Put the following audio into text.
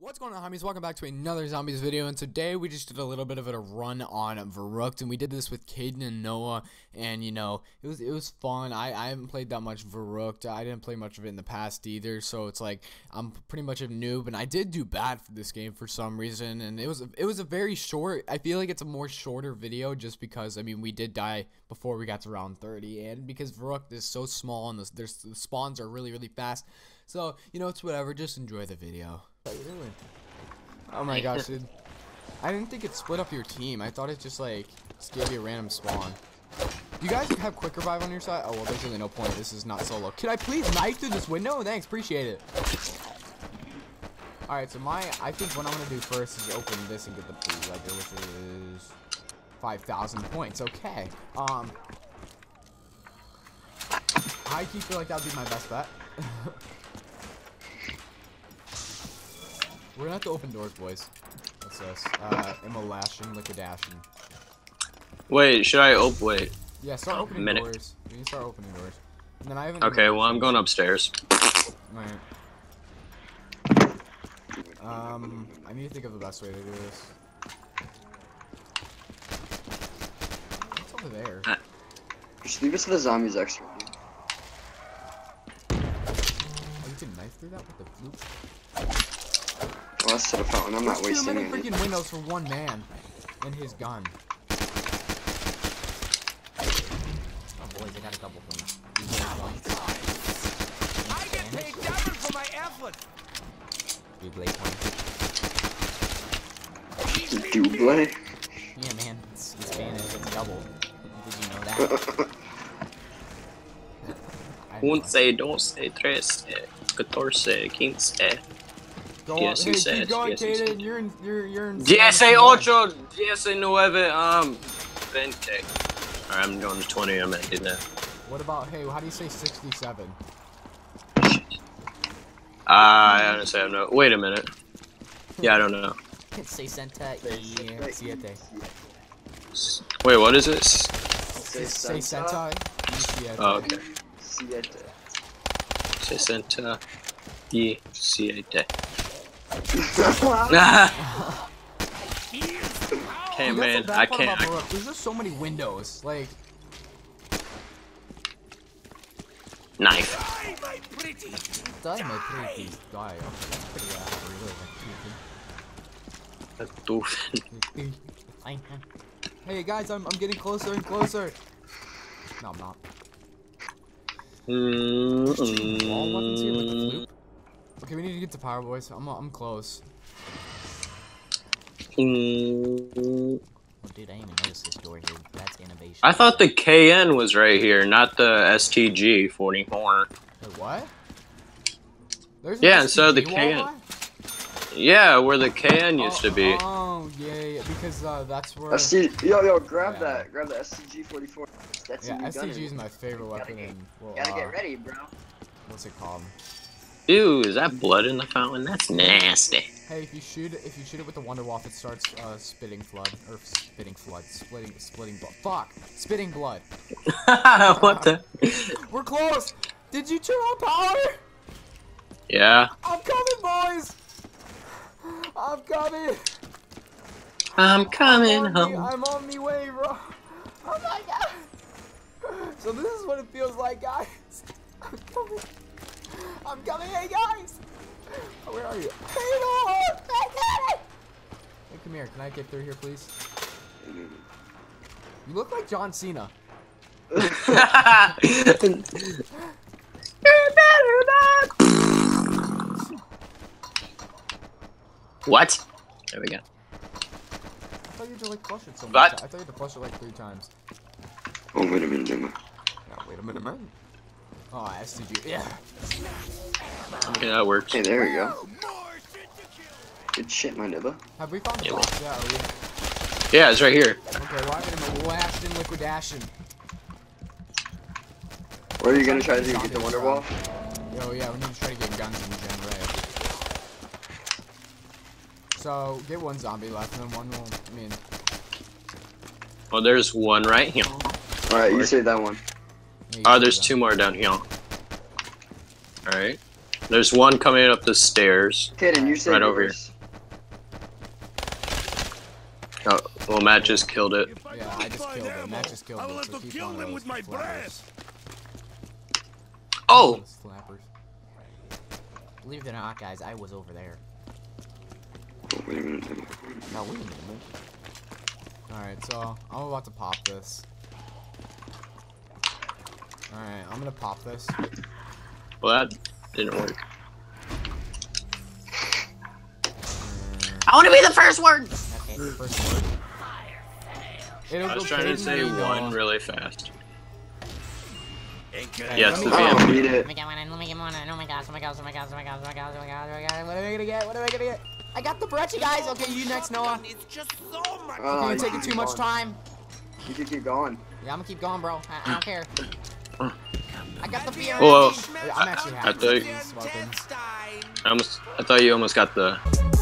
What's going on, homies? Welcome back to another zombies video, and today we just did a little bit of a run on Verrückt, and we did this with Caden and Noah, and you know, it was fun. I haven't played that much Verrückt. I didn't play much of it in the past either, so it's like I'm pretty much a noob, and I did do bad for this game for some reason, and it was a very short. I feel like it's a shorter video just because I mean we did die before we got to round 30, and because Verrückt is so small and the spawns are really fast, so you know it's whatever. Just enjoy the video. What are you doing? Oh my gosh, dude. I didn't think it split up your team. I thought it just like gave you a random spawn. You guys have quick revive on your side? Oh well, there's really no point. This is not solo. Can I please knife through this window? Thanks, appreciate it. Alright, so I think what I'm gonna do first is open this and get the blue leather, which is 5,000 points. Okay. I keep feel like that would be my best bet. We're gonna have to open doors, boys. That's us. Immolation, liquidation. Wait, should I open? Wait. Yeah, start opening doors. We can start opening doors. And then I haven't. Okay, well, I'm going upstairs. Alright. I need to think of the best way to do this. What's over there? Just leave us the zombies extra. Oh, you can knife through that with the flute? Well, that's to the fountain. I'm not wasting it. There's too many freaking windows for one man and his gun. Oh boys, I got a couple things. I get paid double for my effort. Duble? Yeah, man. It's Spanish. It's double. Did you know that? Once, dos, tres, 14, 15. Go yes, on. Hey, keep going, yes, Caden. You're in. DSA Ocho, DSA 9, 20. Alright, I'm going to 20. I'm gonna do that. What about? Hey, how do you say 67? I honestly don't know. Wait a minute. Yeah, I don't know. Wait, what is it? Seisenta. Oh, okay. Seisenta. Siete. Okay, man, I can't. There's just so many windows. Like, knife. Die, my pretty. Die, my pretty. Die. Okay, that's pretty loud. Really, like, hey guys, I'm getting closer and closer. No, I'm not. All weapons here with the loop. Okay, we need to get to power, boys. I'm close. Oh, dude, I didn't even notice this door here. That's innovation. I thought the KN was right here, not the STG 44. Wait, what? There's yeah, and so the KN. Why? Yeah, where the KN used to be. Oh, yeah, because that's where. Yo, grab that. Grab the STG 44. That's yeah, STG is my favorite weapon. Gotta get ready, bro. What's it called? Ew, is that blood in the fountain? That's nasty. Hey, if you shoot it with the Wunderwaffe, it starts splitting blood. Fuck, spitting blood. What the? We're close. Did you turn on power? Yeah. I'm coming, boys. I'm coming. I'm coming home. I'm on my way, bro. Oh my god. So this is what it feels like, guys. I'm coming. I'm coming, hey guys! Oh, where are you? I got it! Hey, come here. Can I get through here, please? You look like John Cena. You're better than... What? There we go. I thought you had to like flush it so much. I thought you had to flush it like 3 times. Oh, wait a minute, man. Yeah, wait a minute, man. Oh, STG, yeah. Okay, that works. Hey, there we go. Good shit, my nibba. Have we found the box? Yeah, yeah, it's right here. Okay, well, I'm gonna blast in liquidation. What are you gonna try to do? Get the Wunderwaffe? Oh, yeah, we need to try to get guns in the gen, right? So, get 1 zombie left, and then 1 will, I mean... Oh, there's 1 right here. Alright, you save that one. Oh, there's 2 more down here. Alright. There's one coming up the stairs. Kaden, you said right over here. Oh, well, Matt just killed it. Yeah, I just killed it. Matt just killed it. I will have to kill them with my breath. Oh! Believe it or not, guys, I was over there. Wait a minute. No, wait a minute. Alright, so I'm about to pop this. Alright, I'm gonna pop this. Well, that didn't work. I wanna be the first word! Okay, first word. I was trying to say one really fast. Yes, the VOM. Let me get one. Oh my gosh, oh my gosh, oh my gosh, oh my gosh, oh my gosh, oh my gosh, oh my gosh. What am I gonna get? What am I gonna get? I got the brecci, guys. Okay, you next, Noah. It's just so much. You're taking too much time. You can keep going. Yeah, I'm gonna keep going, bro. I don't care. I got the fear. Whoa. I'm actually happy. I thought you almost got the.